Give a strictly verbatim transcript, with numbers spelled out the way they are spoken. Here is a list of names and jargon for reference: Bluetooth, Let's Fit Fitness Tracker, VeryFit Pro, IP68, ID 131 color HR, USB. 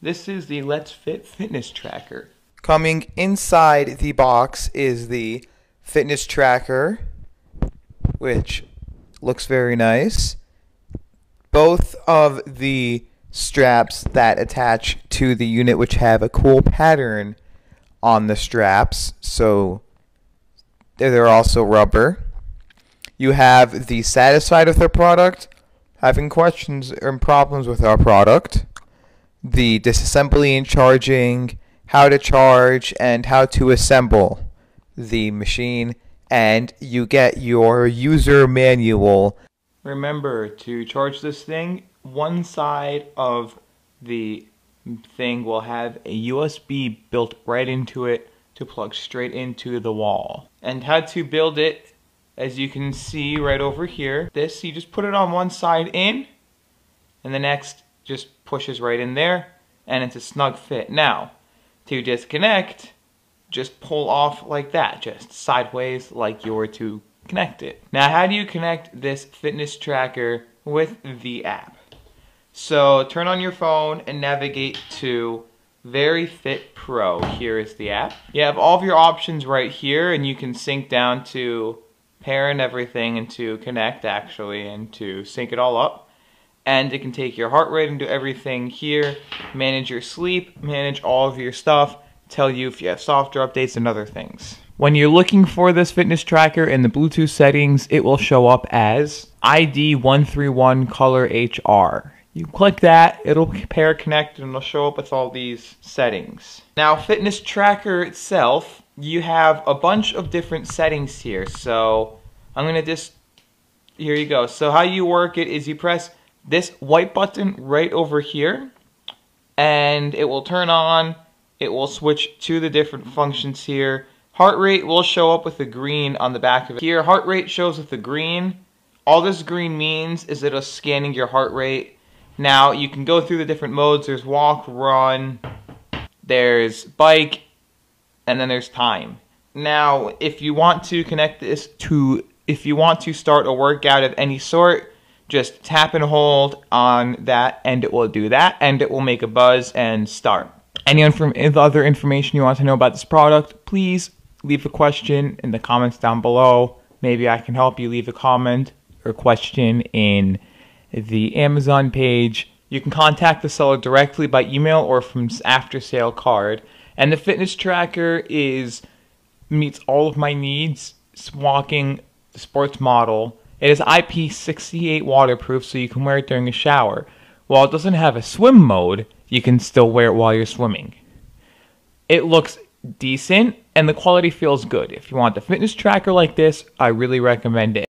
This is the Let's Fit Fitness Tracker. Coming inside the box is the fitness tracker, which looks very nice. Both of the straps that attach to the unit, which have a cool pattern on the straps, so they're also rubber. You have the satisfied with their product, having questions and problems with our product, the disassembly and charging, how to charge, and how to assemble the machine, and you get your user manual. Remember to charge this thing. One side of the thing will have a U S B built right into it to plug straight into the wall. And how to build it, as you can see right over here, this, you just put it on one side in, and the next just pushes right in there, and it's a snug fit. Now, to disconnect, just pull off like that, just sideways like you were to connect it. Now, how do you connect this fitness tracker with the app? So turn on your phone and navigate to VeryFit Pro. Here is the app. You have all of your options right here, and you can sync down to pair and everything, and to connect actually, and to sync it all up. And it can take your heart rate and do everything here, manage your sleep, manage all of your stuff, tell you if you have software updates and other things. When you're looking for this fitness tracker in the Bluetooth settings, it will show up as I D one three one color H R. You click that, it'll pair, connect, and it'll show up with all these settings. Now, fitness tracker itself, you have a bunch of different settings here. So I'm gonna just, here you go. So how you work it is you press this white button right over here, and it will turn on, it will switch to the different functions here. Heart rate will show up with the green on the back of it. Here, heart rate shows with the green. All this green means is it'll scanning your heart rate. Now, you can go through the different modes. There's walk, run, there's bike, and then there's time. Now, if you want to connect this to, if you want to start a workout of any sort, just tap and hold on that, and it will do that, and it will make a buzz and start. Any other information you want to know about this product, please leave a question in the comments down below. Maybe I can help you. Leave a comment or question in the Amazon page. You can contact the seller directly by email or from after sale card. And the fitness tracker is meets all of my needs. It's walking sports model. It is I P sixty-eight waterproof, so you can wear it during a shower. While it doesn't have a swim mode, you can still wear it while you're swimming. It looks decent and the quality feels good. If you want the fitness tracker like this, I really recommend it.